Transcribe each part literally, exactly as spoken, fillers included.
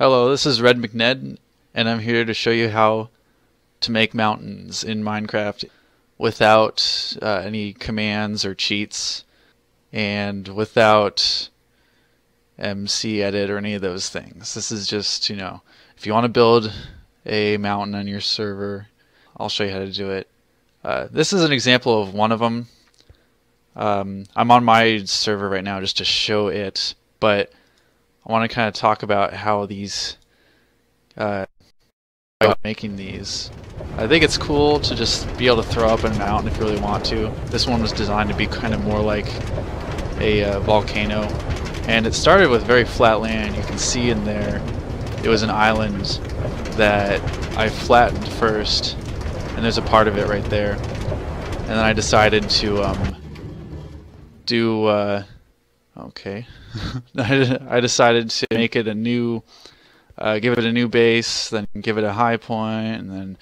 Hello, this is Red McNed, and I'm here to show you how to make mountains in Minecraft without uh, any commands or cheats, and without M C Edit or any of those things. This is just, you know, if you want to build a mountain on your server, I'll show you how to do it. Uh, this is an example of one of them. Um, I'm on my server right now just to show it, but I want to kind of talk about how these, uh, about making these. I think it's cool to just be able to throw up a mountain if you really want to. This one was designed to be kind of more like a uh, volcano, and it started with very flat land. You can see in there, it was an island that I flattened first, and there's a part of it right there. And then I decided to um, do. Uh, Okay, I decided to make it a new, uh, give it a new base, then give it a high point, and then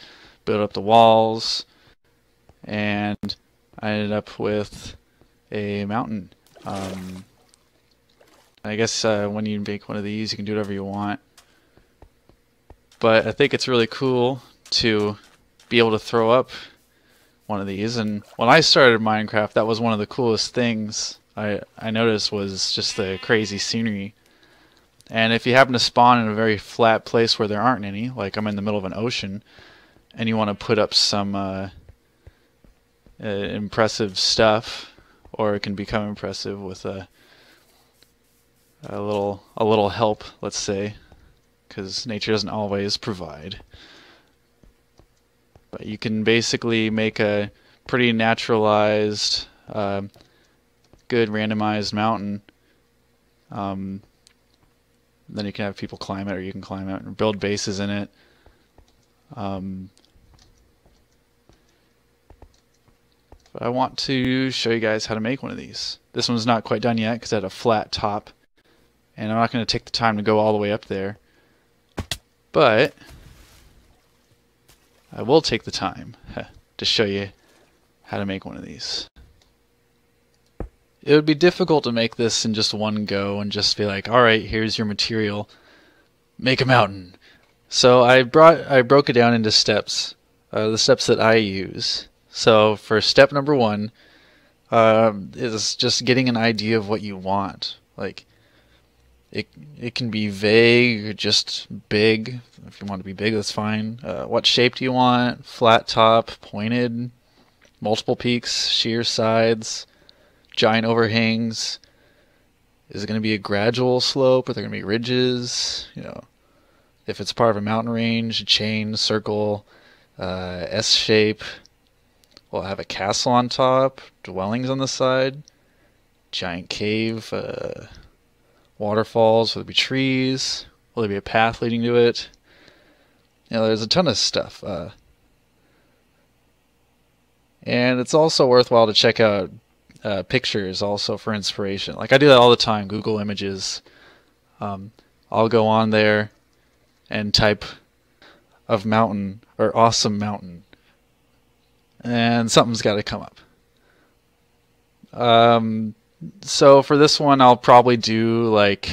build up the walls, and I ended up with a mountain. Um, I guess uh, when you make one of these, you can do whatever you want, but I think it's really cool to be able to throw up one of these, and when I started Minecraft, that was one of the coolest things I, I noticed was just the crazy scenery. And if you happen to spawn in a very flat place where there aren't any, like I'm in the middle of an ocean, and you want to put up some uh, uh, impressive stuff, or it can become impressive with a a little a little help, let's say, because nature doesn't always provide. But you can basically make a pretty naturalized, Uh, good randomized mountain. Um, then you can have people climb it, or you can climb it and build bases in it. Um, but I want to show you guys how to make one of these. This one's not quite done yet because it had a flat top, and I'm not going to take the time to go all the way up there, but I will take the time to show you how to make one of these. It would be difficult to make this in just one go and just be like, all right, here's your material, make a mountain. So I brought, I broke it down into steps, uh, the steps that I use. So for step number one, uh, is just getting an idea of what you want. Like, it it can be vague, or just big. If you want to be big, that's fine. Uh, what shape do you want? Flat top, pointed, multiple peaks, sheer sides, giant overhangs. Is it going to be a gradual slope? Are there going to be ridges? You know, if it's part of a mountain range, a chain, circle, uh, S shape. We'll have a castle on top, dwellings on the side, giant cave, uh, waterfalls. Will there be trees? Will there be a path leading to it? You know, there's a ton of stuff. Uh, and it's also worthwhile to check out Uh, pictures also for inspiration. Like, I do that all the time, Google Images. Um, I'll go on there and type of mountain or awesome mountain, and something's got to come up. Um, so for this one, I'll probably do, like,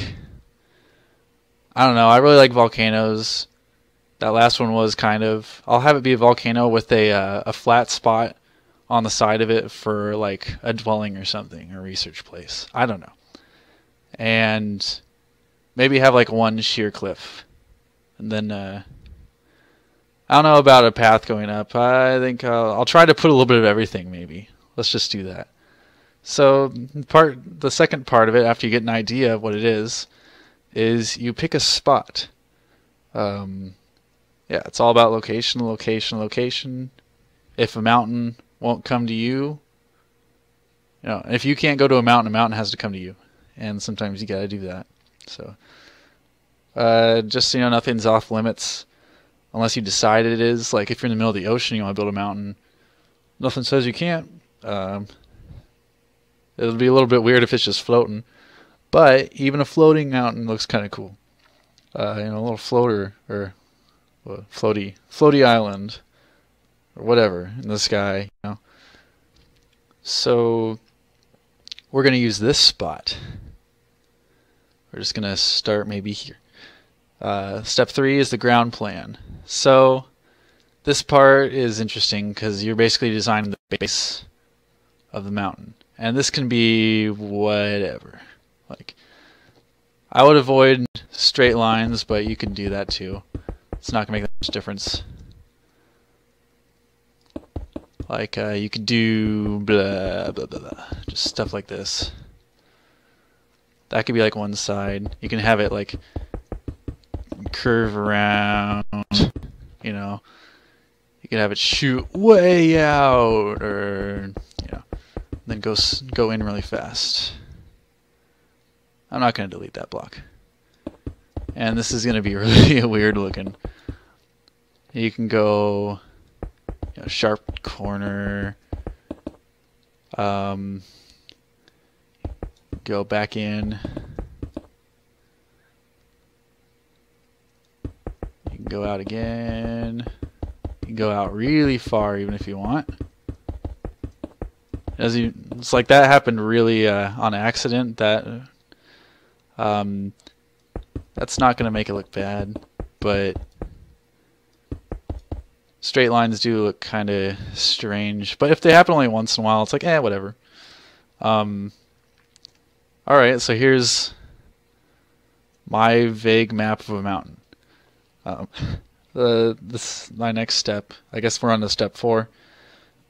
I don't know, I really like volcanoes. That last one was kind of, I'll have it be a volcano with a, uh, a flat spot on the side of it for like a dwelling or something, or research place. I don't know. And maybe have like one sheer cliff. And then uh, I don't know about a path going up. I think I'll, I'll try to put a little bit of everything maybe. Let's just do that. So part the second part of it, after you get an idea of what it is, is you pick a spot. Um, yeah, it's all about location, location, location. If a mountain won't come to you, you know, if you can't go to a mountain, a mountain has to come to you, and sometimes you gotta do that. So uh, just so you know, nothing's off limits unless you decide it is. Like, if you're in the middle of the ocean, you want to build a mountain, nothing says you can't. Um, it'll be a little bit weird if it's just floating, but even a floating mountain looks kind of cool. Uh, you know, a little floater, or well, floaty floaty island, or whatever, in the sky, you know. So we're going to use this spot. We're just going to start maybe here. Uh, step three is the ground plan. So this part is interesting because you're basically designing the base of the mountain. And this can be whatever. Like, I would avoid straight lines, but you can do that too. It's not going to make that much difference. Like, uh, you could do blah, blah, blah, blah. Just stuff like this. That could be like one side. You can have it like curve around, you know. You can have it shoot way out, or, you know, then go, go in really fast. I'm not going to delete that block. And this is going to be really weird looking. You can go, you know, sharp corner. Um, go back in. You can go out again. You can go out really far even if you want. As you, it's like that happened really uh, on accident. That um, that's not going to make it look bad, but straight lines do look kind of strange. But if they happen only once in a while, it's like, eh, whatever. Um, all right, so here's my vague map of a mountain. Um, the this my next step, I guess we're on to step four,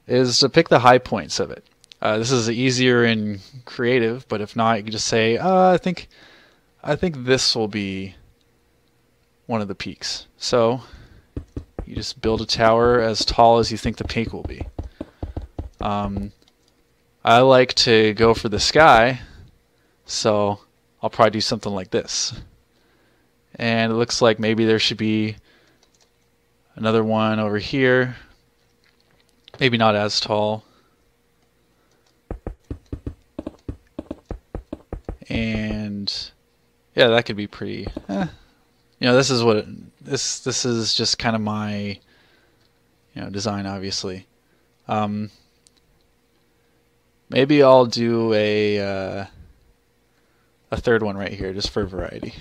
is to pick the high points of it. Uh, this is easier in creative, but if not, you can just say, uh, I think, I think this will be one of the peaks. So you just build a tower as tall as you think the peak will be. Um, I like to go for the sky, so I'll probably do something like this. And it looks like maybe there should be another one over here. Maybe not as tall. And yeah, that could be pretty. Eh. You know, this is what it, this this is just kind of my, you know, design, obviously. Um, maybe I'll do a uh, a third one right here, just for variety,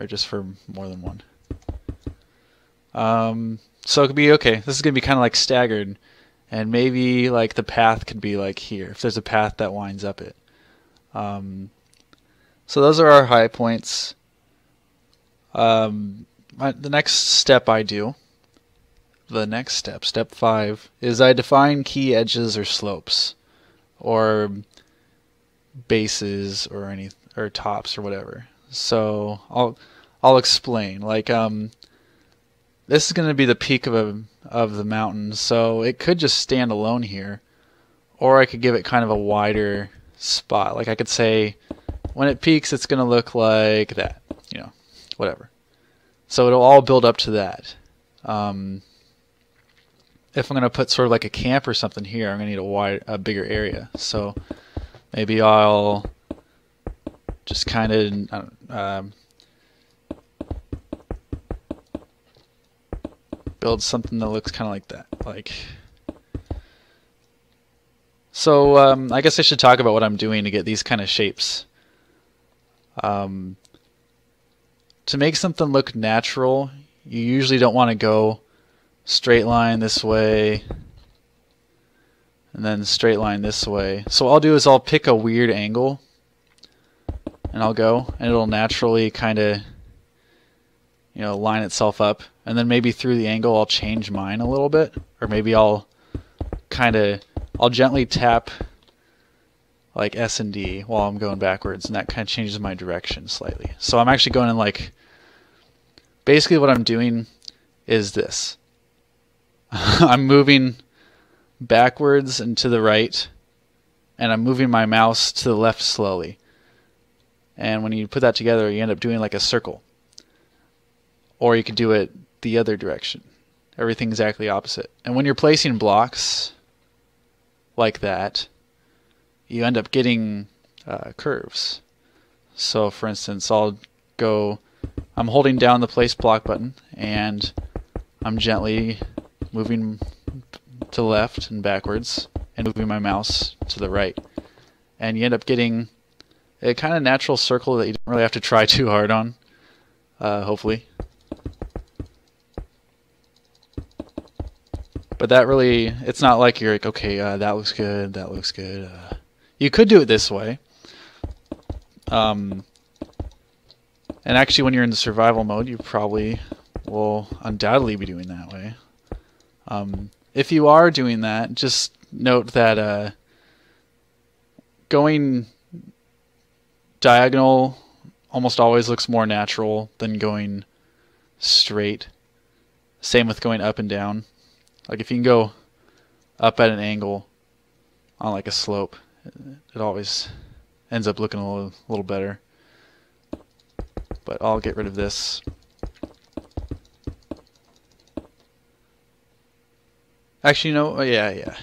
or just for more than one. Um, so it could be okay. This is gonna be kind of like staggered, and maybe like the path could be like here if there's a path that winds up it. Um, so those are our high points. Um, my, the next step I do, the next step, step five, is I define key edges or slopes, or bases or any or tops or whatever. So I'll I'll explain. Like um, this is going to be the peak of a of the mountain, so it could just stand alone here, or I could give it kind of a wider spot. Like I could say, when it peaks, it's going to look like that. You know. Whatever. So it'll all build up to that. Um, if I'm going to put sort of like a camp or something here, I'm going to need a, wide, a bigger area. So maybe I'll just kind of um, build something that looks kind of like that. Like, so um, I guess I should talk about what I'm doing to get these kind of shapes. Um, To make something look natural, you usually don't want to go straight line this way and then straight line this way. So what I'll do is I'll pick a weird angle and I'll go, and it'll naturally kind of, you know, line itself up. And then maybe through the angle I'll change mine a little bit, or maybe I'll kind of, I'll gently tap like S and D while I'm going backwards, and that kind of changes my direction slightly. So I'm actually going in like, basically what I'm doing is this. I'm moving backwards and to the right, and I'm moving my mouse to the left slowly. And when you put that together, you end up doing like a circle. Or you could do it the other direction. Everything exactly opposite. And when you're placing blocks like that, you end up getting uh, curves. So for instance, I'll go, I'm holding down the place block button, and I'm gently moving to left and backwards and moving my mouse to the right. And you end up getting a kind of natural circle that you don't really have to try too hard on. uh, hopefully. But that really, it's not like you're like, okay, uh, that looks good, that looks good. Uh, you could do it this way. Um, and actually, when you're in the survival mode, you probably will undoubtedly be doing that way. Um, if you are doing that, just note that uh, going diagonal almost always looks more natural than going straight. Same with going up and down. Like if you can go up at an angle on like a slope, it always ends up looking a little, little better. But I'll get rid of this. Actually, no, yeah, yeah.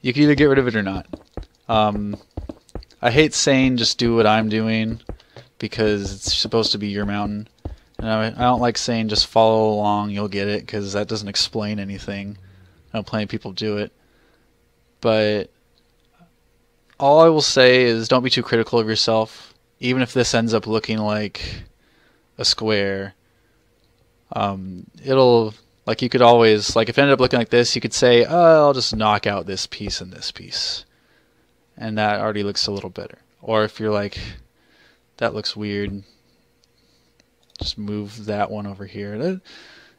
You can either get rid of it or not. Um, I hate saying just do what I'm doing because it's supposed to be your mountain. And I, I don't like saying just follow along, you'll get it, because that doesn't explain anything. I know plenty of people do it. But all I will say is don't be too critical of yourself. Even if this ends up looking like a square, um, it'll... Like, you could always, like, if it ended up looking like this, you could say, oh, I'll just knock out this piece and this piece. And that already looks a little better. Or if you're like, that looks weird, just move that one over here. It,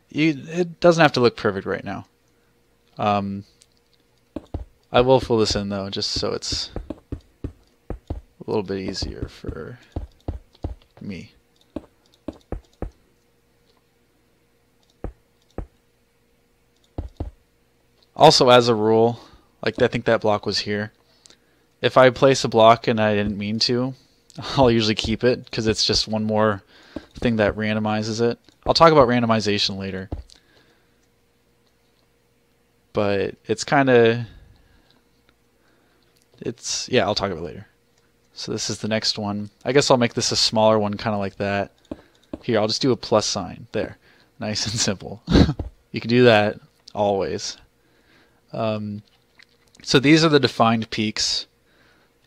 you, it doesn't have to look perfect right now. Um, I will fill this in, though, just so it's a little bit easier for me. Also, as a rule, like I think that block was here. If I place a block and I didn't mean to, I'll usually keep it because it's just one more thing that randomizes it. I'll talk about randomization later. But it's kind of... It's... Yeah, I'll talk about it later. So this is the next one. I guess I'll make this a smaller one, kind of like that. Here, I'll just do a plus sign. There. Nice and simple. You can do that always. Um, so these are the defined peaks.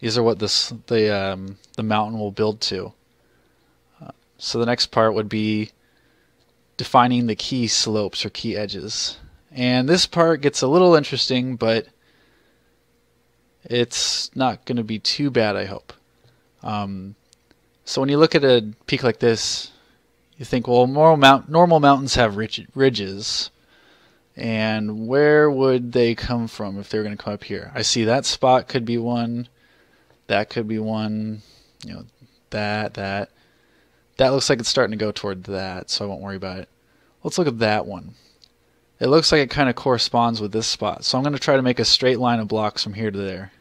These are what this the um, the mountain will build to. Uh, so the next part would be defining the key slopes or key edges. And this part gets a little interesting, but it's not going to be too bad, I hope. Um, so when you look at a peak like this, you think, well, normal, mount normal mountains have rid ridges. And where would they come from if they were going to come up here? I see that spot could be one. That could be one. You know, that, that. That looks like it's starting to go toward that, so I won't worry about it. Let's look at that one. It looks like it kind of corresponds with this spot. So I'm going to try to make a straight line of blocks from here to there.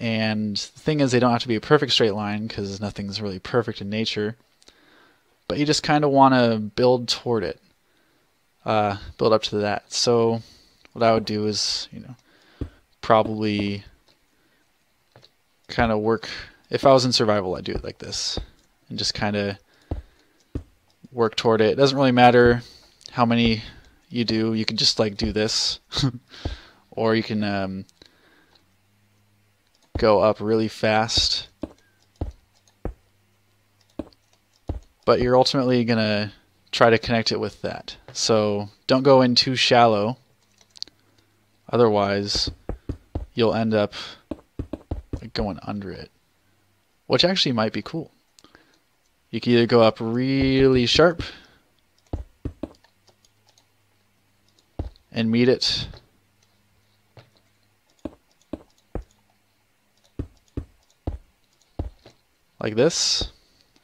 And the thing is, they don't have to be a perfect straight line because nothing's really perfect in nature. But you just kind of want to build toward it. Uh, build up to that. So what I would do is, you know, probably kind of work, if I was in survival, I'd do it like this and just kind of work toward it. It doesn't really matter how many you do. You can just like do this or you can um, go up really fast, but you're ultimately going to try to connect it with that. So don't go in too shallow, otherwise you'll end up like going under it, which actually might be cool. You can either go up really sharp and meet it, like this,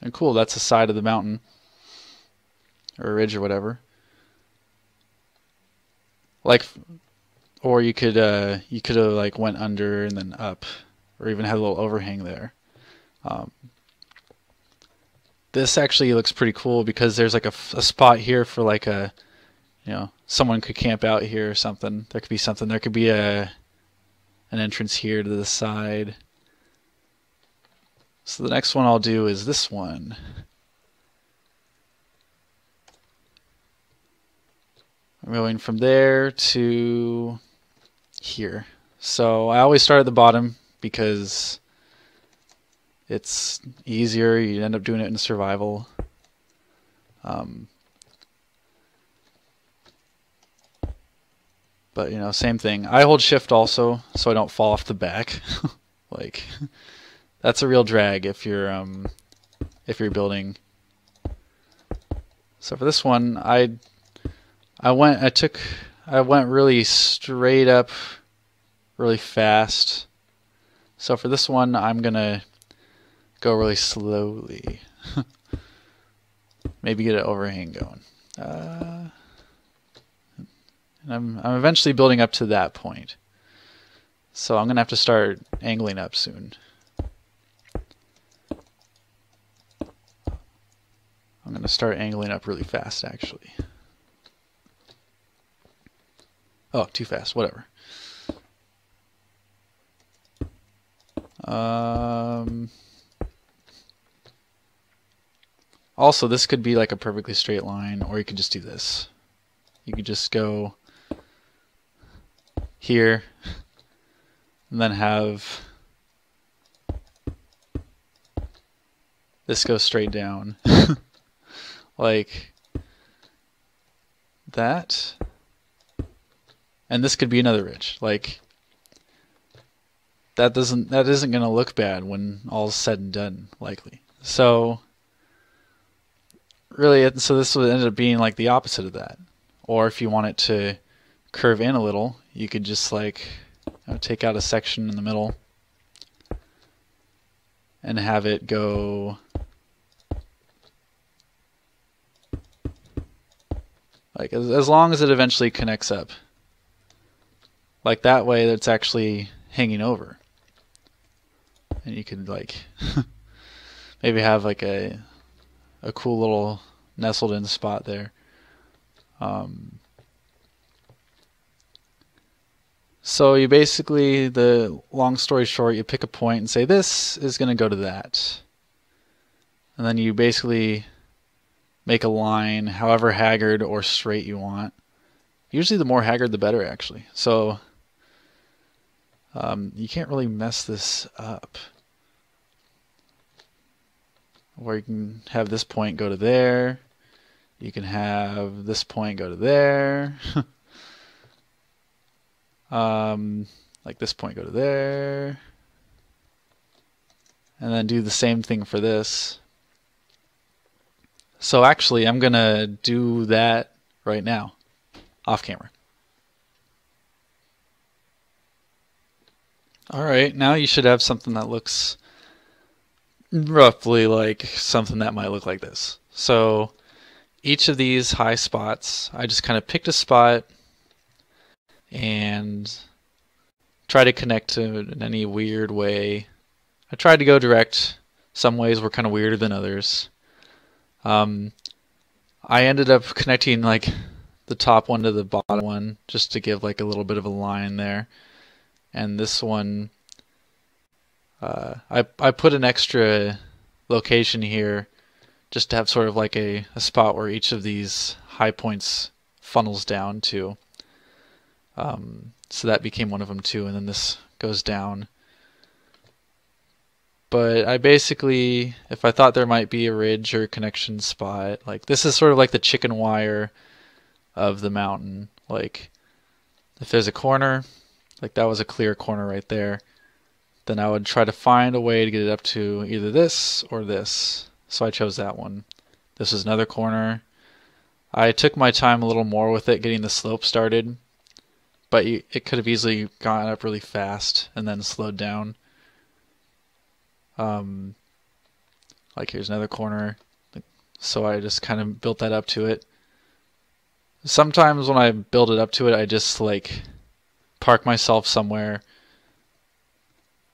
and cool, that's the side of the mountain, or a ridge or whatever. Like, or you could uh, you could have like went under and then up, or even had a little overhang there. Um, this actually looks pretty cool because there's like a, a spot here for like a, you know, someone could camp out here or something. There could be something. There could be a an entrance here to the side. So the next one I'll do is this one. I'm going from there to here. So I always start at the bottom because it's easier. You end up doing it in survival. Um, but you know, same thing. I hold shift also, so I don't fall off the back. Like, that's a real drag if you're um, if you're building. So for this one, I I went I took I went really straight up, really fast. So for this one, I'm gonna go really slowly. Maybe get an overhang going. Uh, and I'm I'm eventually building up to that point. So I'm gonna have to start angling up soon. I'm gonna start angling up really fast, actually. Oh, too fast. Whatever. Um. Also, this could be like a perfectly straight line, or you could just do this. You could just go here, and then have this go straight down. Like that. And this could be another ridge. Like that doesn't that isn't gonna look bad when all's said and done, likely. So really, so this would end up being like the opposite of that. Or if you want it to curve in a little, you could just like you know, take out a section in the middle and have it go like as, as long as it eventually connects up. Like that way, that's actually hanging over, and you could like maybe have like a a cool little nestled in spot there. Um, so you basically, the long story short, you pick a point and say this is going to go to that, and then you basically make a line, however haggard or straight you want. Usually, the more haggard, the better, actually. So. Um, you can't really mess this up. Or you can have this point go to there. You can have this point go to there. um, like this point go to there. And then do the same thing for this. So actually, I'm going to do that right now, off camera. Alright, now you should have something that looks roughly like something that might look like this. So each of these high spots, I just kind of picked a spot and tried to connect to it in any weird way. I tried to go direct. Some ways were kind of weirder than others. Um, I ended up connecting like the top one to the bottom one just to give like a little bit of a line there. And this one, uh, I I put an extra location here just to have sort of like a, a spot where each of these high points funnels down to. Um, so that became one of them too, and then this goes down. But I basically, if I thought there might be a ridge or connection spot, like this is sort of like the chicken wire of the mountain. Like if there's a corner, like that was a clear corner right there, then I would try to find a way to get it up to either this or this. So I chose that one. This is another corner. I took my time a little more with it, getting the slope started, but it could have easily gone up really fast and then slowed down. Um, like here's another corner. So I just kind of built that up to it. Sometimes when I build it up to it, I just like park myself somewhere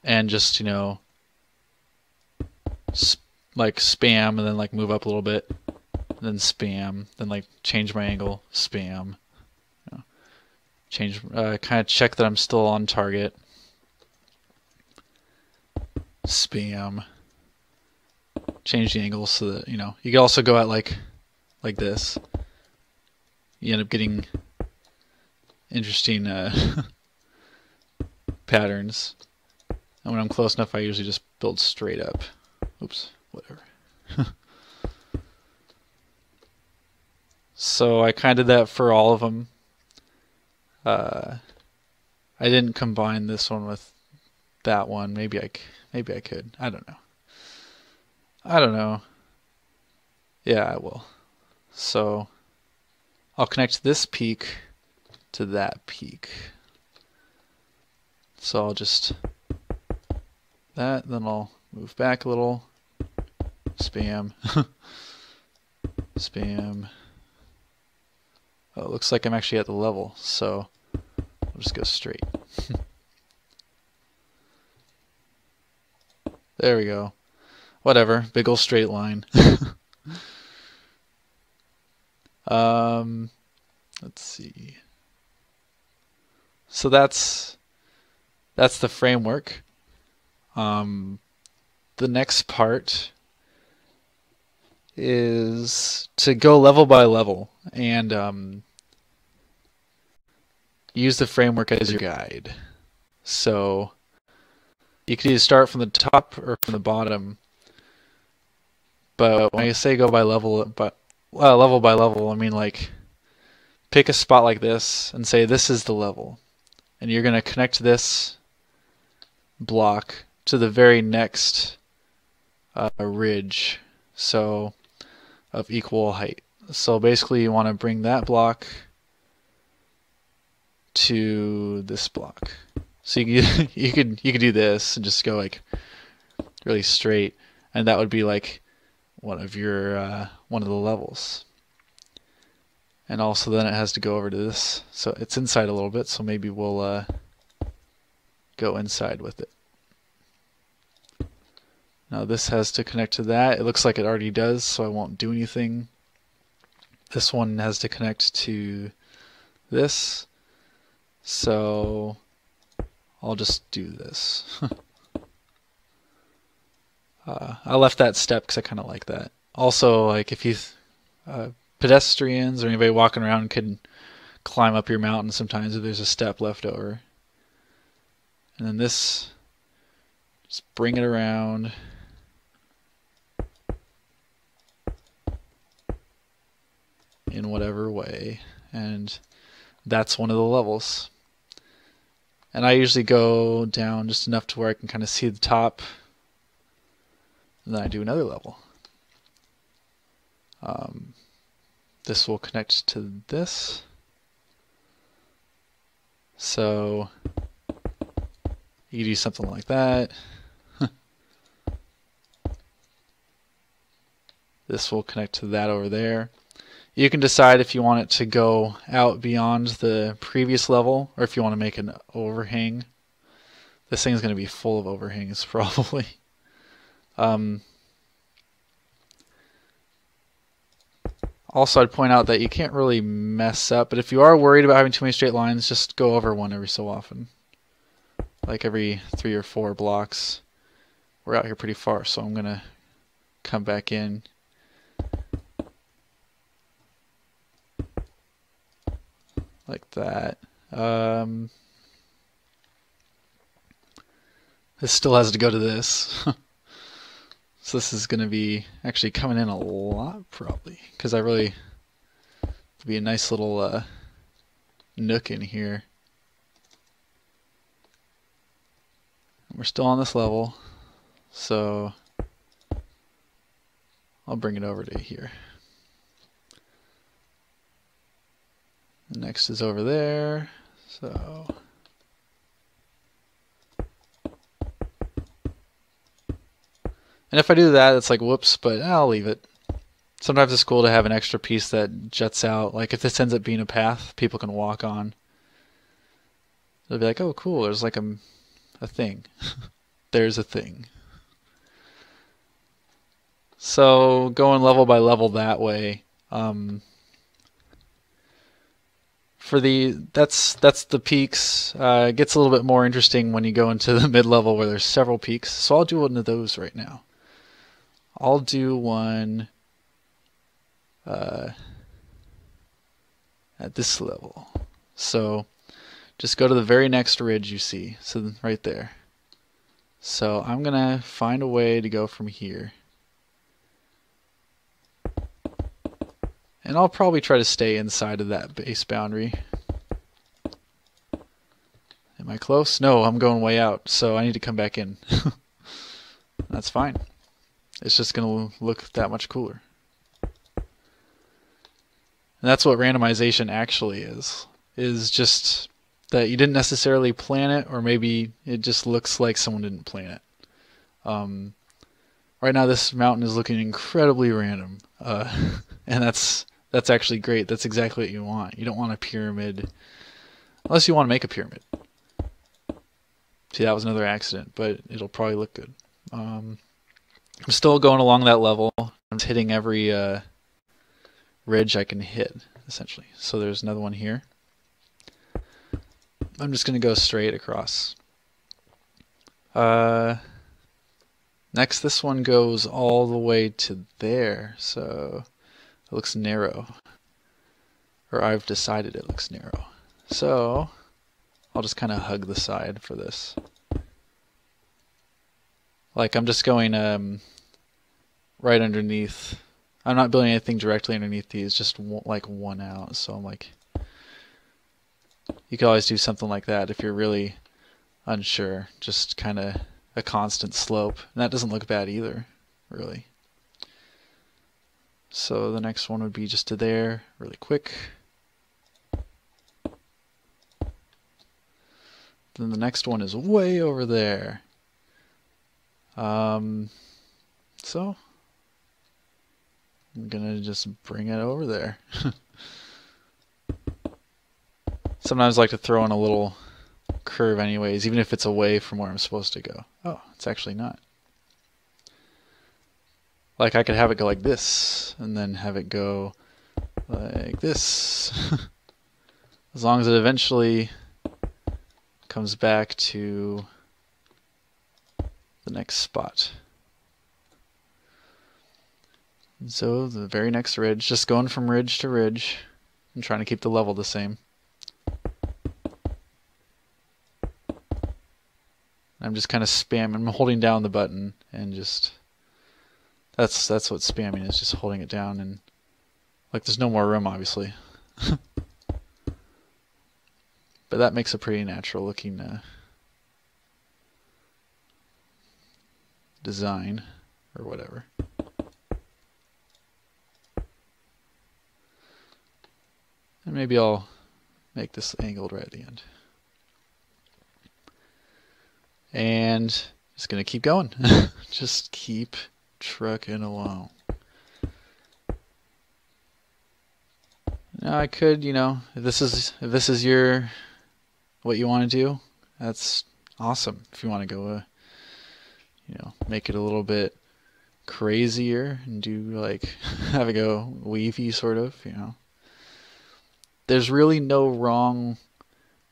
and just, you know, sp like spam and then like move up a little bit, then spam, then like change my angle, spam, you know, change, uh, kind of check that I'm still on target, spam, change the angle so that, you know, you can also go out like, like this. You end up getting interesting uh, patterns, and when I'm close enough I usually just build straight up. Oops, whatever. So I kind of did that for all of them. Uh, I didn't combine this one with that one. Maybe I, maybe I could. I don't know. I don't know. Yeah, I will. So I'll connect this peak to that peak. So I'll just that. Then I'll move back a little. Spam. Spam. Oh, it looks like I'm actually at the level, so I'll just go straight. There we go. Whatever, big ol' straight line. um, let's see. So that's that's the framework. Um, the next part is to go level by level and um, use the framework as your guide. So you could either start from the top or from the bottom. But when I say go by level, but uh, level by level, I mean like pick a spot like this and say this is the level, and you're going to connect this block to the very next uh, ridge. So of equal height. So basically you want to bring that block to this block. So you could, you could you could do this and just go like really straight, and that would be like one of your uh, one of the levels. And also then it has to go over to this. So it's inside a little bit, so maybe we'll uh, go inside with it. Now this has to connect to that. It looks like it already does, so I won't do anything. This one has to connect to this, so I'll just do this. uh, I left that step because I kind of like that. Also, like if you uh, pedestrians or anybody walking around can climb up your mountain sometimes if there's a step left over. And then this, just bring it around. In whatever way, and that's one of the levels. And I usually go down just enough to where I can kind of see the top, and then I do another level. Um, this will connect to this. So you do something like that. This will connect to that over there. You can decide if you want it to go out beyond the previous level or if you want to make an overhang. This thing's going to be full of overhangs probably. Um, also, I'd point out that you can't really mess up, but if you are worried about having too many straight lines, just go over one every so often. Like every three or four blocks. We're out here pretty far, so I'm going to come back in. Like that. Um, this still has to go to this. So this is going to be actually coming in a lot, probably, because I really, it'll be a nice little uh, nook in here. And we're still on this level, so I'll bring it over to here. Next is over there, so and if I do that, it's like whoops, but I'll leave it. Sometimes it's cool to have an extra piece that juts out. Like if this ends up being a path people can walk on, they'll be like, oh cool, there's like a, a thing. There's a thing. So going level by level that way. Um, For the that's that's the peaks. Uh, it gets a little bit more interesting when you go into the mid level where there's several peaks. So I'll do one of those right now. I'll do one uh, at this level. So just go to the very next ridge you see. So right there. So I'm gonna find a way to go from here. And I'll probably try to stay inside of that base boundary. Am I close? No, I'm going way out, so I need to come back in. That's fine. It's just gonna look that much cooler. And that's what randomization actually is, is just that you didn't necessarily plan it, or maybe it just looks like someone didn't plan it. Um, right now this mountain is looking incredibly random, uh, and that's that's actually great. That's exactly what you want. You don't want a pyramid, unless you want to make a pyramid. See, that was another accident, but it'll probably look good. Um, I'm still going along that level. I'm just hitting every... Uh, ridge I can hit, essentially. So there's another one here. I'm just going to go straight across. Uh, next, this one goes all the way to there, so it looks narrow. Or I've decided it looks narrow. So I'll just kind of hug the side for this. Like, I'm just going um, right underneath. I'm not building anything directly underneath these, just like one out. So I'm like, you can always do something like that if you're really unsure. Just kind of a constant slope. And that doesn't look bad either, really. So the next one would be just to there, really quick. Then the next one is way over there. Um, so... I'm gonna just bring it over there. Sometimes I like to throw in a little curve anyways, even if it's away from where I'm supposed to go. Oh, it's actually not. Like, I could have it go like this, and then have it go like this. As long as it eventually comes back to the next spot. So the very next ridge, just going from ridge to ridge and trying to keep the level the same. I'm just kind of spamming, I'm holding down the button and just, that's that's what spamming is, just holding it down and, like, there's no more room obviously. But that makes a pretty natural looking uh, design or whatever. And maybe I'll make this angled right at the end. And just going to keep going. Just keep trucking along. Now I could, you know, if this is if this is your what you want to do, that's awesome. If you want to go, uh, you know, make it a little bit crazier and do like have it go weavy sort of, you know. There's really no wrong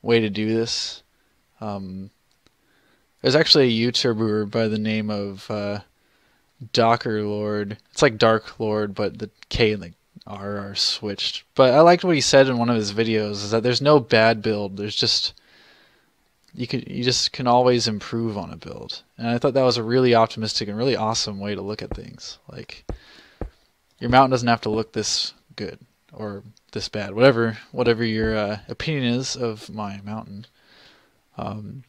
way to do this. Um, there's actually a YouTuber by the name of uh, Docker Lord. It's like Dark Lord, but the K and the R are switched. But I liked what he said in one of his videos, is that there's no bad build. There's just you can you just can always improve on a build. And I thought that was a really optimistic and really awesome way to look at things. Like, your mountain doesn't have to look this good or this bad, whatever whatever your uh, opinion is of my mountain. Um,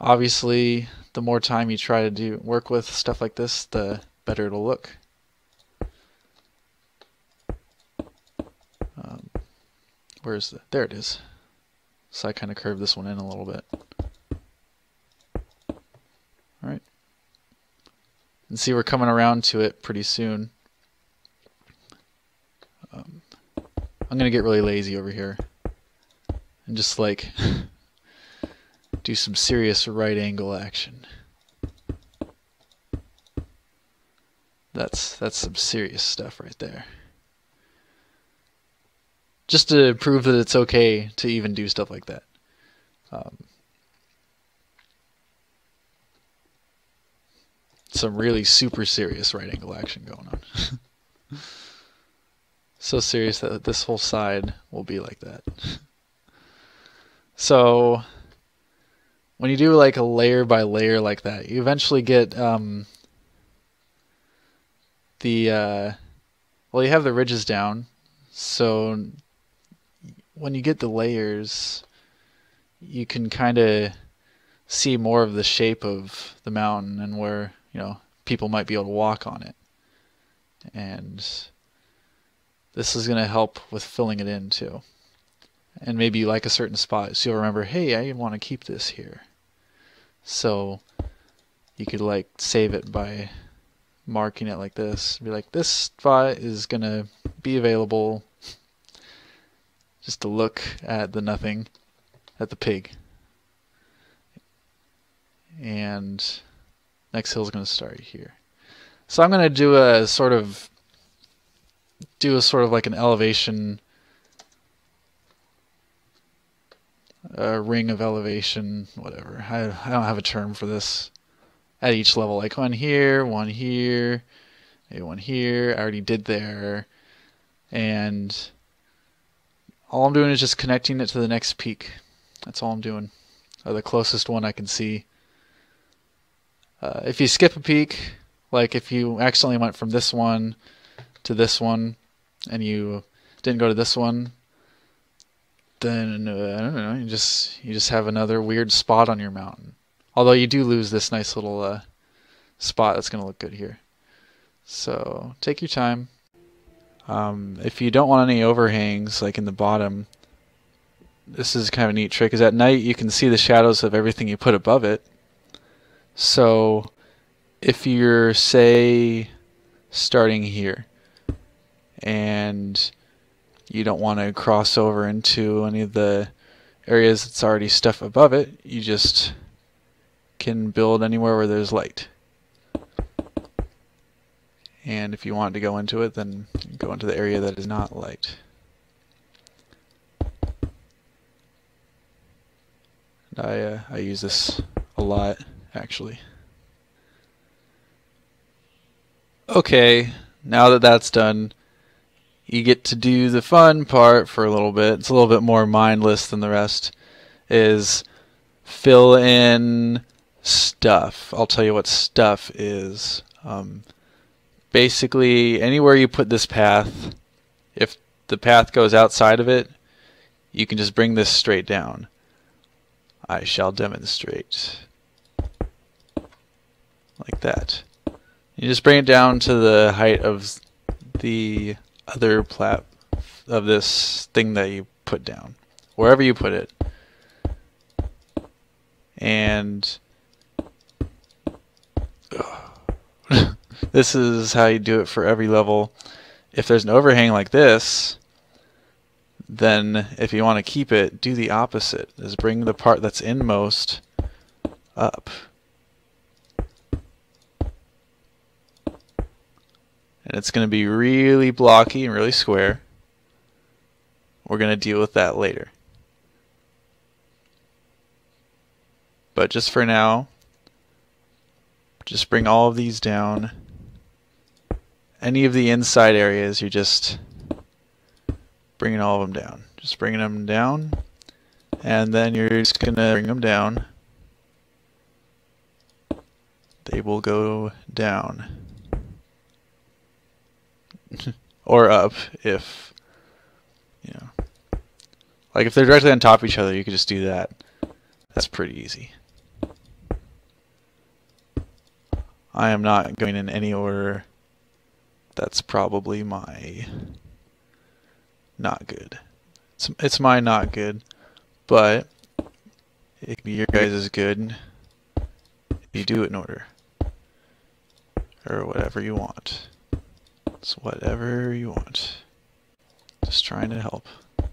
obviously, the more time you try to do work with stuff like this, the better it'll look. Um, where is the? There it is. So I kind of curved this one in a little bit. All right, and see, we're coming around to it pretty soon. Um, I'm going to get really lazy over here and just, like, do some serious right angle action. That's that's some serious stuff right there. Just to prove that it's okay to even do stuff like that. Um, some really super serious right angle action going on. So serious that this whole side will be like that. So when you do like a layer by layer like that, you eventually get um, the uh, well, you have the ridges down, so when you get the layers, you can kind of see more of the shape of the mountain and where, you know, people might be able to walk on it. And this is going to help with filling it in too. And maybe you like a certain spot, so you'll remember, hey, I want to keep this here. So you could like save it by marking it like this. Be like, this spot is going to be available, just to look at the nothing, at the pig. And next hill is going to start here. So I'm going to do a sort of do a sort of like an elevation, a ring of elevation, whatever. I, I don't have a term for this. At each level, like one here, one here, maybe one here. I already did there, and all I'm doing is just connecting it to the next peak. That's all I'm doing, or the closest one I can see. Uh, if you skip a peak, like if you accidentally went from this one to this one and you didn't go to this one, then uh, I don't know, you just you just have another weird spot on your mountain. Although you do lose this nice little uh, spot that's going to look good here. So take your time. Um, if you don't want any overhangs, like in the bottom, this is kind of a neat trick, is at night you can see the shadows of everything you put above it. So if you're, say, starting here and you don't want to cross over into any of the areas that's already stuff above it, you just can build anywhere where there's light. And if you want to go into it, then go into the area that is not light. And I, uh, I use this a lot, actually. Okay, now that that's done, you get to do the fun part for a little bit. It's a little bit more mindless than the rest, is fill in stuff. I'll tell you what stuff is. Um, basically, anywhere you put this path, if the path goes outside of it, you can just bring this straight down. I shall demonstrate. Like that. You just bring it down to the height of the other plat of this thing that you put down, wherever you put it. And this is how you do it for every level. If there's an overhang like this, then if you want to keep it, do the opposite, is bring the part that's inmost up. And it's going to be really blocky and really square. We're going to deal with that later. But just for now, just bring all of these down. Any of the inside areas, you're just bringing all of them down. Just bringing them down, and then you're just going to bring them down. They will go down. Or up, if you know, like if they're directly on top of each other, you could just do that. That's pretty easy. I am not going in any order. That's probably my not good. It's, it's my not good, but it can be your guys' good if you do it in order or whatever you want. It's whatever you want. Just trying to help. But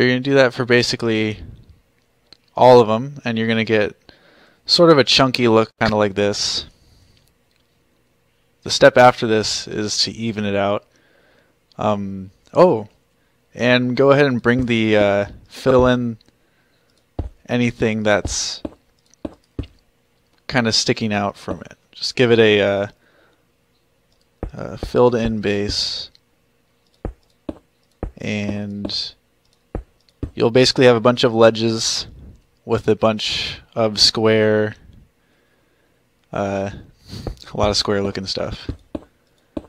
you're going to do that for basically all of them, and you're going to get sort of a chunky look, kind of like this. The step after this is to even it out. Um, oh, and go ahead and bring the uh, fill in anything that's kind of sticking out from it. Just give it a, uh, a filled in base and you'll basically have a bunch of ledges with a bunch of square, uh, a lot of square looking stuff. But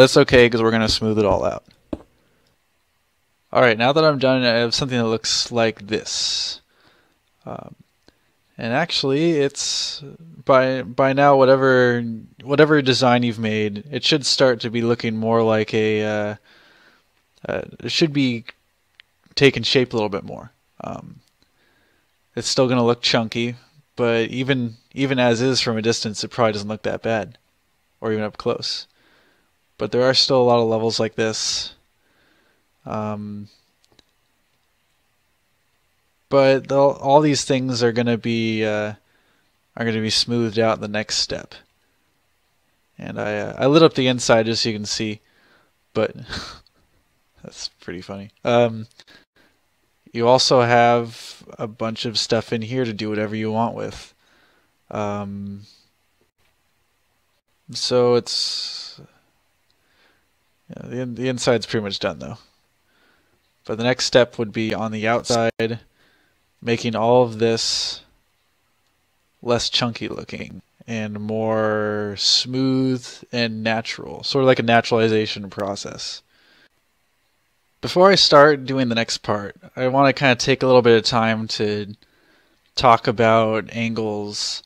that's okay because we're going to smooth it all out. Alright, now that I'm done, I have something that looks like this. Um, and actually, it's by by now whatever whatever design you've made, it should start to be looking more like a. Uh, uh, it should be taking shape a little bit more. Um, it's still going to look chunky, but even even as is from a distance, it probably doesn't look that bad, or even up close. But there are still a lot of levels like this. Um, but all these things are going to be uh, are going to be smoothed out in the next step. And I uh, I lit up the inside just so you can see, but that's pretty funny. Um, you also have a bunch of stuff in here to do whatever you want with. Um, so it's yeah, the the inside's pretty much done though. But the next step would be on the outside, making all of this less chunky looking and more smooth and natural, sort of like a naturalization process. Before I start doing the next part, I want to kind of take a little bit of time to talk about angles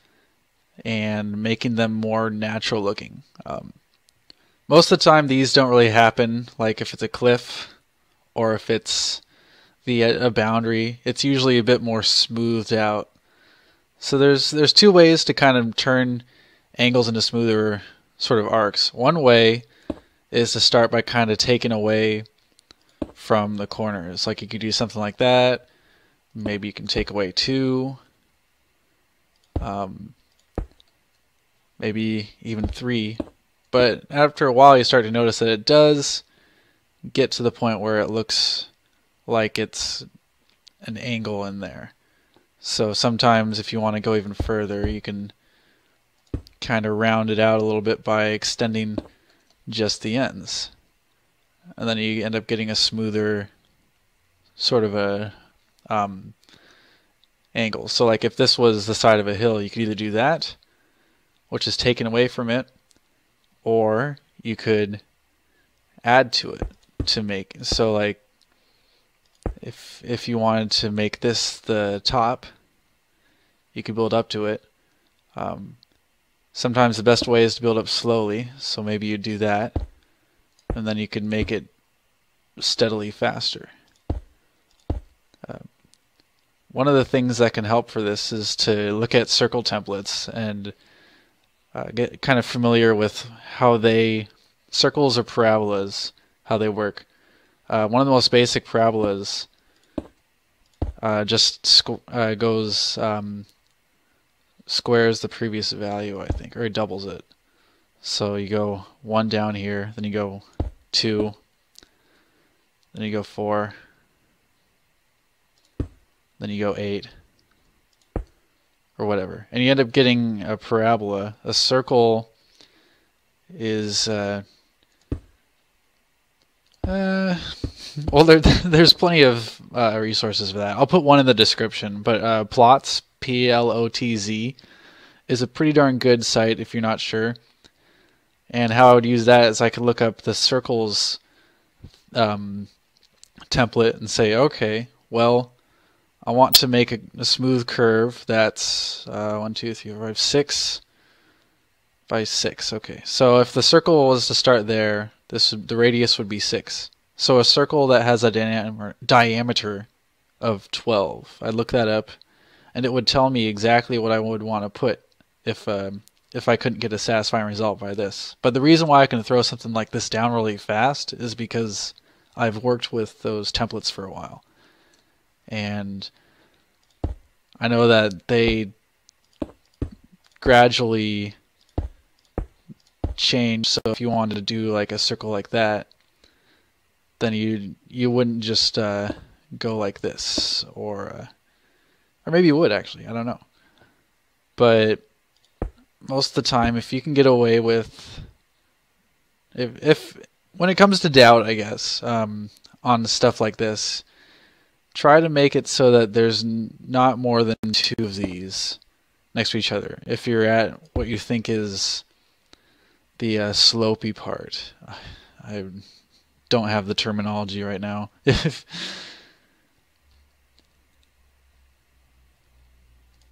and making them more natural looking. Um, most of the time these don't really happen, like if it's a cliff, or if it's the a boundary, it's usually a bit more smoothed out. So there's there's two ways to kind of turn angles into smoother sort of arcs. One way is to start by kind of taking away from the corners. Like you could do something like that. Maybe you can take away two. Um, maybe even three. But after a while you start to notice that it does get to the point where it looks like it's an angle in there. So sometimes if you want to go even further, you can kind of round it out a little bit by extending just the ends. And then you end up getting a smoother sort of a um, angle. So like if this was the side of a hill, you could either do that, which is taken away from it, or you could add to it. To make so like if if you wanted to make this the top, you could build up to it. Um, sometimes the best way is to build up slowly, so maybe you do that and then you could make it steadily faster. Uh, one of the things that can help for this is to look at circle templates and uh, get kind of familiar with how they circles or parabolas, how they work. Uh, one of the most basic parabolas uh, just squ uh, goes um, squares the previous value, I think, or it doubles it. So you go one down here, then you go two, then you go four, then you go eight, or whatever, and you end up getting a parabola. A circle is uh, Uh, well, there, there's plenty of uh, resources for that. I'll put one in the description, but uh, Plotz, P L O T Z, is a pretty darn good site if you're not sure. And how I would use that is I could look up the circles um, template and say, okay, well, I want to make a, a smooth curve that's uh, one, two, three, four, five, six by six. Okay, so if the circle was to start there, this, the radius would be six. So a circle that has a diameter diameter of twelve. I look that up, and it would tell me exactly what I would want to put if um, if I couldn't get a satisfying result by this. But the reason why I can throw something like this down really fast is because I've worked with those templates for a while, and I know that they gradually change. So if you wanted to do like a circle like that, then you you wouldn't just uh, go like this, or uh, or maybe you would actually. I don't know. But most of the time, if you can get away with, if if when it comes to doubt, I guess um, on stuff like this, try to make it so that there's not more than two of these next to each other if you're at what you think is the uh, slopey part. I don't have the terminology right now.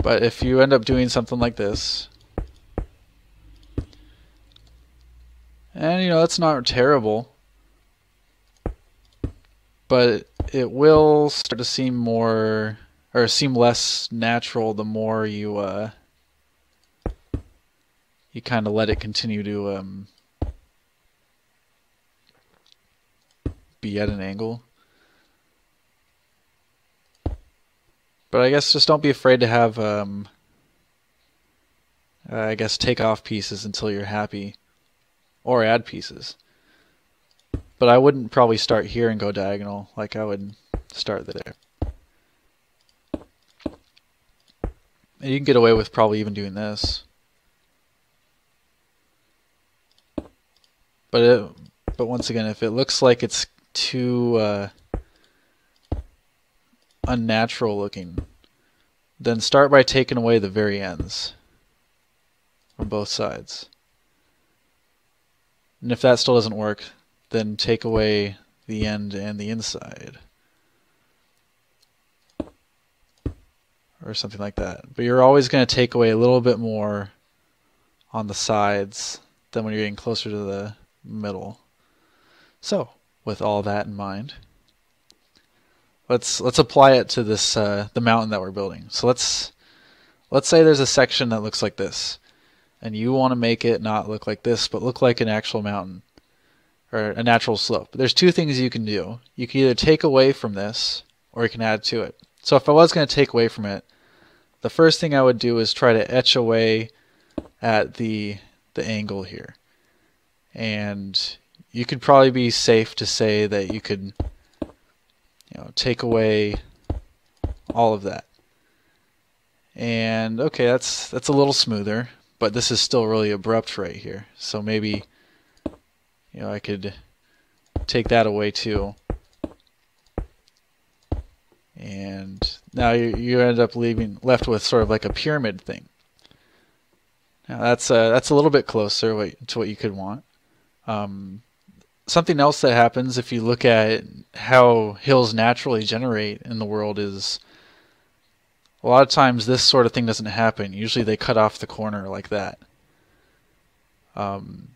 But if you end up doing something like this, and you know, that's not terrible, but it will start to seem more, or seem less natural the more you uh, you kind of let it continue to um, be at an angle. But I guess just don't be afraid to have, um, uh, I guess, take off pieces until you're happy, or add pieces. But I wouldn't probably start here and go diagonal. Like, I would start there. And you can get away with probably even doing this. But it, but once again, if it looks like it's too uh, unnatural looking, then start by taking away the very ends from both sides. And if that still doesn't work, then take away the end and the inside, or something like that. But you're always going to take away a little bit more on the sides than when you're getting closer to the middle. So with all that in mind, let's let's apply it to this uh, the mountain that we're building. So let's let's say there's a section that looks like this, and you want to make it not look like this, but look like an actual mountain or a natural slope. But there's two things you can do. You can either take away from this, or you can add to it. So if I was going to take away from it, the first thing I would do is try to etch away at the the angle here. And you could probably be safe to say that you could, you know, take away all of that. And okay, that's that's a little smoother, but this is still really abrupt right here. So maybe, you know, I could take that away too. And now you, you end up leaving left with sort of like a pyramid thing. Now that's a, that's a little bit closer to what you could want. Um, something else that happens if you look at how hills naturally generate in the world is a lot of times this sort of thing doesn't happen. Usually they cut off the corner like that. Um,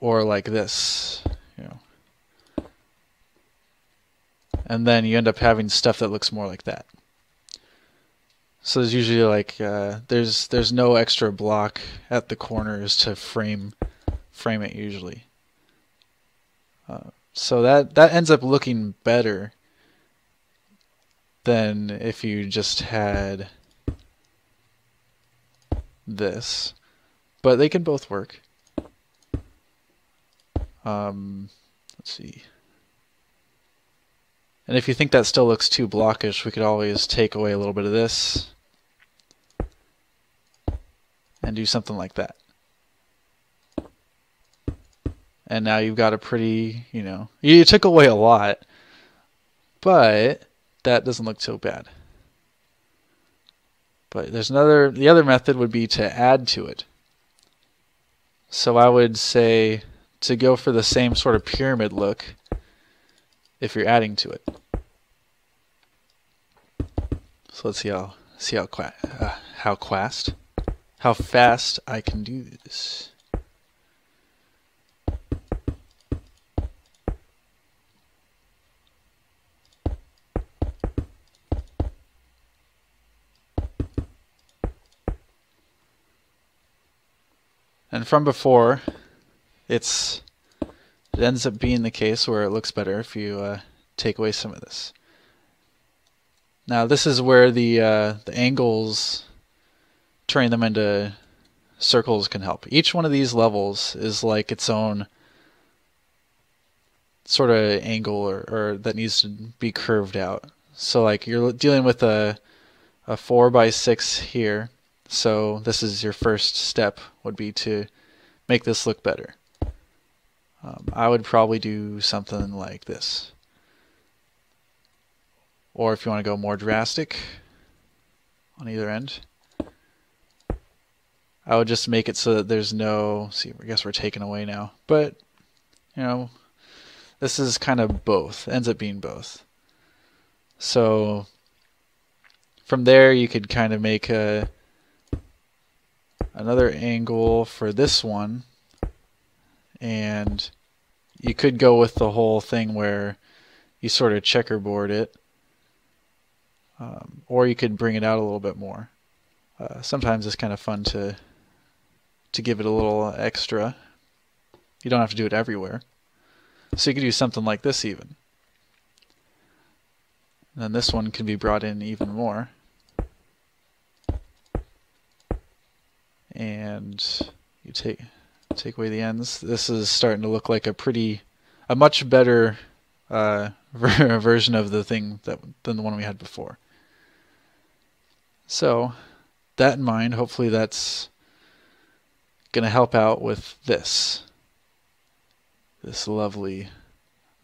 or like this, you know. And then you end up having stuff that looks more like that. So there's usually like uh, there's there's no extra block at the corners to frame frame it usually. Uh, so that that ends up looking better than if you just had this, but they can both work. Um, let's see. And if you think that still looks too blockish, we could always take away a little bit of this and do something like that. And now you've got a pretty, you know, you took away a lot, but that doesn't look so bad. But there's another, the other method would be to add to it. So I would say to go for the same sort of pyramid look if you're adding to it. So let's see how see how qua uh, how quast how fast I can do this. And from before, It's, it ends up being the case where it looks better if you uh, take away some of this. Now this is where the, uh, the angles, turning them into circles, can help. Each one of these levels is like its own sort of angle or, or that needs to be curved out. So like you're dealing with a, a four by six here. So this is your first step, would be to make this look better. Um, I would probably do something like this, or if you want to go more drastic on either end. I would just make it so that there's no, see, I guess we're taken away now, but you know, this is kind of both, ends up being both. So from there you could kind of make a another angle for this one, and you could go with the whole thing where you sort of checkerboard it, um, or you could bring it out a little bit more. Uh, sometimes it's kind of fun to to give it a little extra. You don't have to do it everywhere. So you could do something like this even. And then this one can be brought in even more. And you take take away the ends. This is starting to look like a pretty, a much better uh, version of the thing that than the one we had before. So that in mind, hopefully that's going to help out with this, this lovely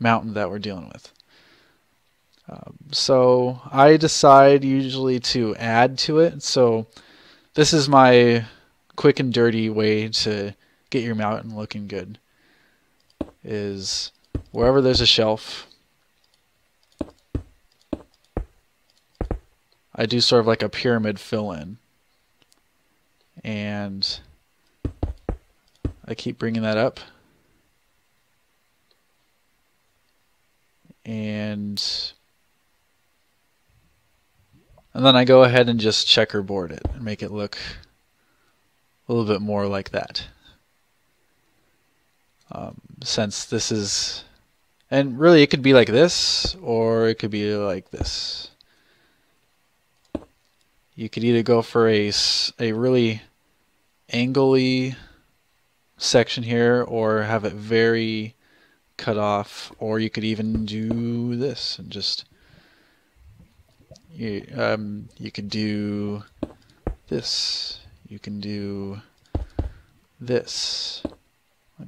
mountain that we're dealing with. Um, so I decide usually to add to it. So this is my quick and dirty way to get your mountain looking good, is wherever there's a shelf, I do sort of like a pyramid fill in, and I keep bringing that up, and and then I go ahead and just checkerboard it and make it look a little bit more like that. Um, since this is, and really it could be like this, or it could be like this. You could either go for a, a really angly section here, or have it very cut off, or you could even do this and just, you, um, you could do this, you can do this.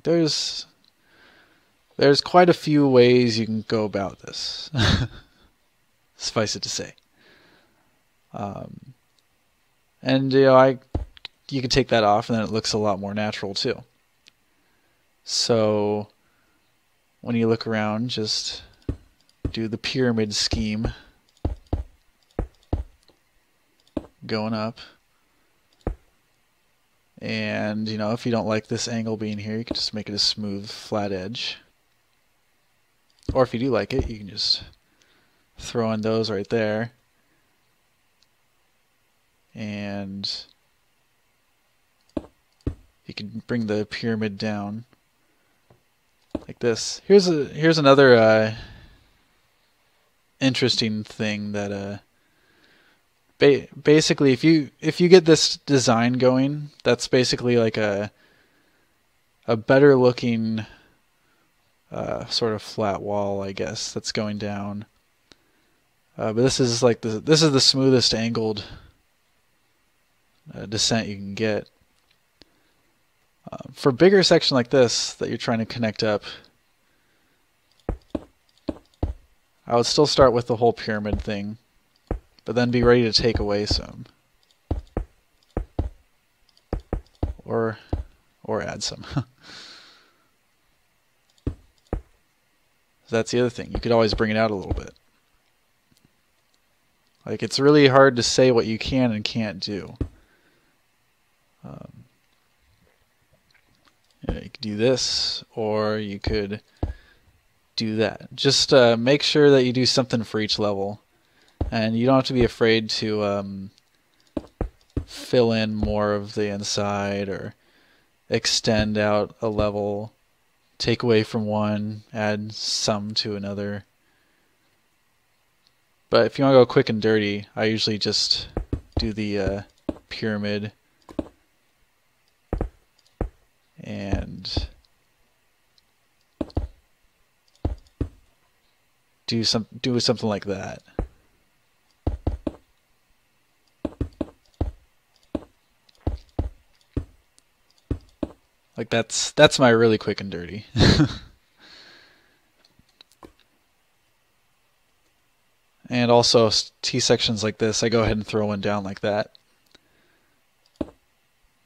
There's there's quite a few ways you can go about this, suffice it to say. Um, and you know, I you can take that off, and then it looks a lot more natural too. So when you look around, just do the pyramid scheme going up. And you know, if you don't like this angle being here, you can just make it a smooth, flat edge. Or if you do like it, you can just throw in those right there. And you can bring the pyramid down like this. Here's a here's another uh, interesting thing that uh, ba basically, if you if you get this design going, that's basically like a a better looking uh, sort of flat wall, I guess, that's going down. Uh, but this is like the this is the smoothest angled Uh, descent you can get. Uh, for a bigger section like this that you're trying to connect up, I would still start with the whole pyramid thing, but then be ready to take away some, or or add some. That's the other thing. You could always bring it out a little bit. Like, it's really hard to say what you can and can't do. Um, you know, you could do this, or you could do that. Just uh, make sure that you do something for each level, and you don't have to be afraid to um, fill in more of the inside, or extend out a level, take away from one, add some to another. But if you want to go quick and dirty, I usually just do the uh, pyramid. And do some do something like that. Like that's that's my really quick and dirty. And also T-sections like this, I go ahead and throw one down like that,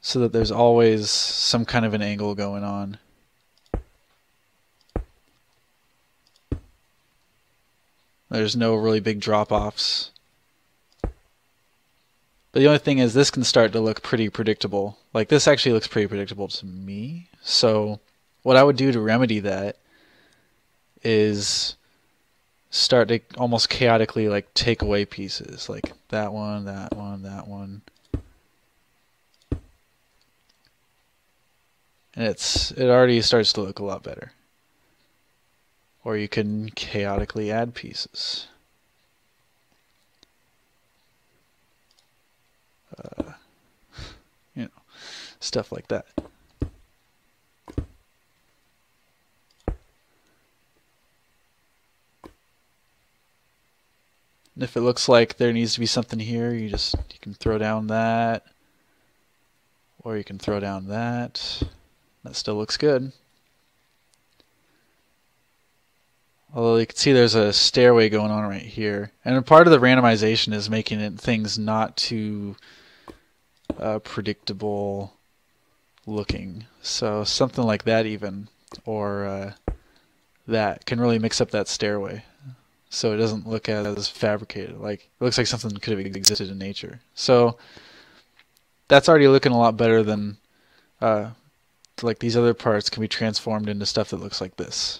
so that there's always some kind of an angle going on. There's no really big drop-offs. But the only thing is this can start to look pretty predictable. Like this actually looks pretty predictable to me. So what I would do to remedy that is start to almost chaotically like take away pieces. Like that one, that one, that one. And it's it already starts to look a lot better. Or you can chaotically add pieces. Uh, you know, stuff like that. And if it looks like there needs to be something here, you just you can throw down that, or you can throw down that. That still looks good. Although you can see there's a stairway going on right here, and part of the randomization is making it things not too uh, predictable looking. So something like that even, or uh, that can really mix up that stairway, so it doesn't look as fabricated. Like it looks like something could have existed in nature. So that's already looking a lot better than uh, like these other parts can be transformed into stuff that looks like this.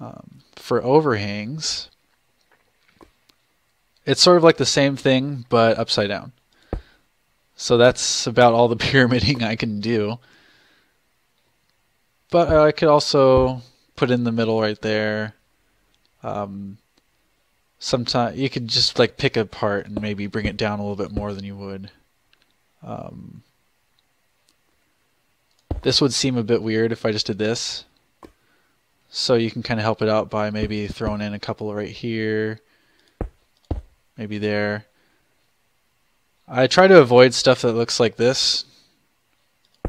Um, for overhangs, it's sort of like the same thing but upside down. So that's about all the pyramiding I can do. But uh, I could also put in the middle right there. Um, sometimes you could just like pick a part and maybe bring it down a little bit more than you would. Um, this would seem a bit weird if I just did this. So you can kind of help it out by maybe throwing in a couple right here, maybe there. I try to avoid stuff that looks like this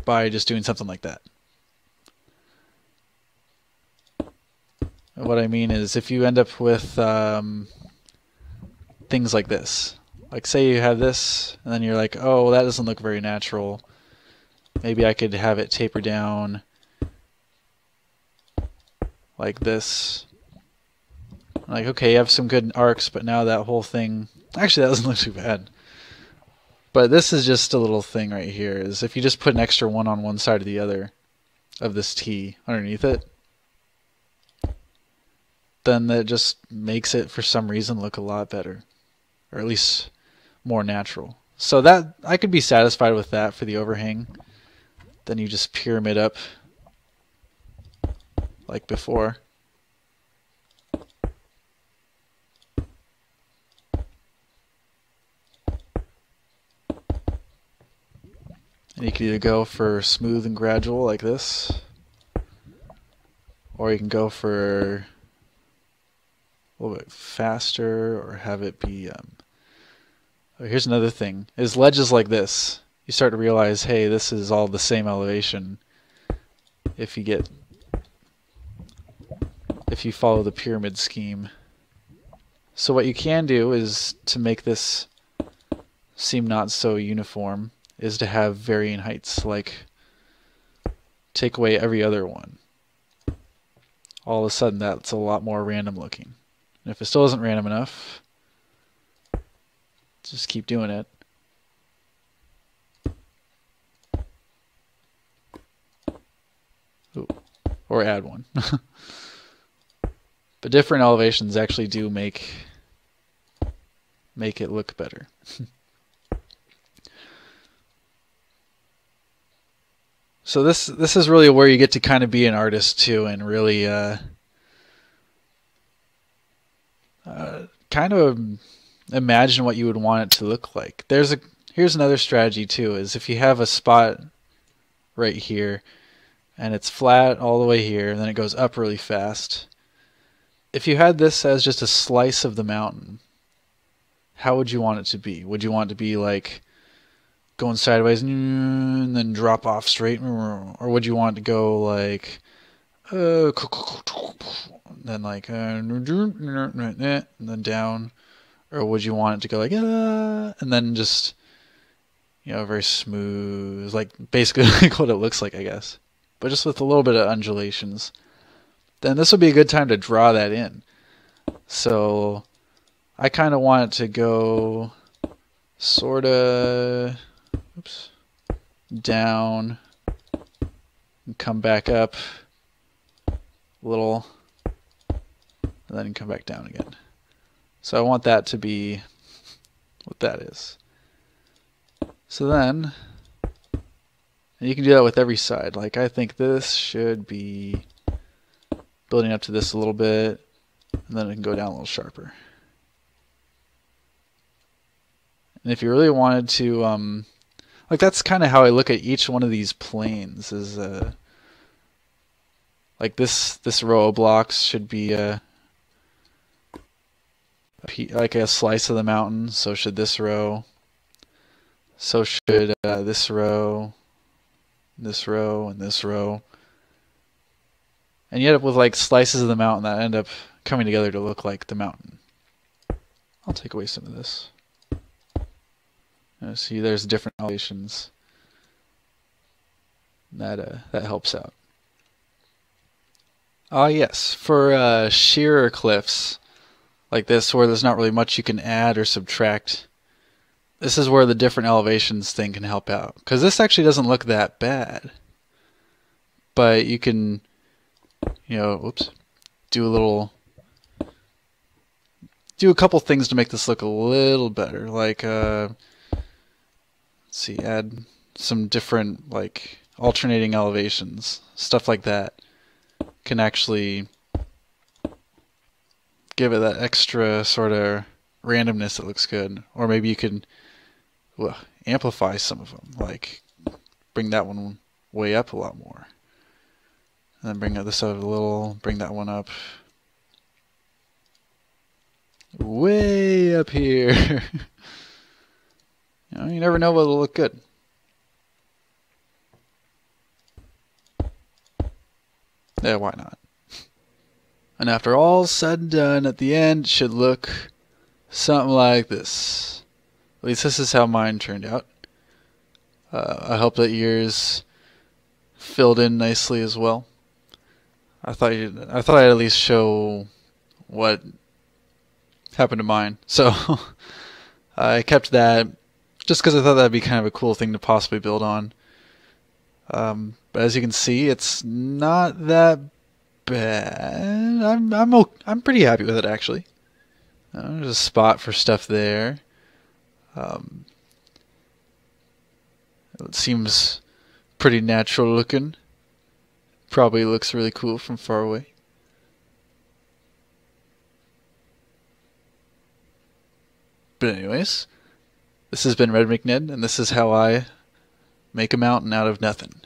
by just doing something like that. And what I mean is if you end up with um, things like this, like say you have this and then you're like, oh, well, that doesn't look very natural. Maybe I could have it taper down like this. Like, okay, you have some good arcs, but now that whole thing... Actually, that doesn't look too bad. But this is just a little thing right here, is if you just put an extra one on one side or the other of this T underneath it, then that just makes it, for some reason, look a lot better. Or at least more natural. So that I could be satisfied with that for the overhang. Then you just pyramid up like before. And you can either go for smooth and gradual like this, or you can go for a little bit faster, or have it be... Um... Oh, here's another thing, is ledges like this. You start to realize, hey, this is all the same elevation if you get... if you follow the pyramid scheme. So what you can do is, to make this seem not so uniform, is to have varying heights, like take away every other one. All of a sudden that's a lot more random looking. And if it still isn't random enough, just keep doing it. Ooh. Or add one. But different elevations actually do make make it look better. So this this is really where you get to kind of be an artist too, and really uh, uh, kind of imagine what you would want it to look like. There's a here's another strategy too, is if you have a spot right here and it's flat all the way here, and then it goes up really fast. If you had this as just a slice of the mountain, how would you want it to be? Would you want it to be like going sideways and then drop off straight? Or would you want it to go like Uh, and then like, uh, and then down, or would you want it to go like, uh, and then just, you know, very smooth, like basically like what it looks like, I guess, but just with a little bit of undulations. Then this would be a good time to draw that in. So I kind of want it to go sort of, oops, down and come back up a little, and then come back down again. So I want that to be what that is. So then, and you can do that with every side. Like I think this should be building up to this a little bit, and then it can go down a little sharper. And if you really wanted to, um, like that's kind of how I look at each one of these planes. Is uh, like this this row of blocks should be a, a like a slice of the mountain. So should this row. So should uh, this row, this row, and this row. And you end up with like slices of the mountain that end up coming together to look like the mountain. I'll take away some of this. And see, there's different elevations. That uh, that helps out. Ah, uh, yes, for uh, sheer cliffs like this, where there's not really much you can add or subtract. This is where the different elevations thing can help out, because this actually doesn't look that bad. But you can, you know, oops, do a little, do a couple things to make this look a little better. Like, uh, let's see, add some different like alternating elevations, stuff like that, can actually give it that extra sort of randomness that looks good. Or maybe you can, well, amplify some of them, like bring that one way up a lot more, and then bring this out a little, bring that one up way up here. You know, you never know what'll look good. Yeah, why not? And after all said and done, at the end it should look something like this. At least this is how mine turned out. Uh, I hope that yours filled in nicely as well. I thought you'd, I thought I'd at least show what happened to mine. So I kept that just because I thought that'd be kind of a cool thing to possibly build on. Um, but as you can see, it's not that bad. I'm I'm okay. I'm pretty happy with it actually. Uh, there's a spot for stuff there. Um, it seems pretty natural looking. Probably looks really cool from far away. But anyways, this has been Red McNed, and this is how I make a mountain out of nothing.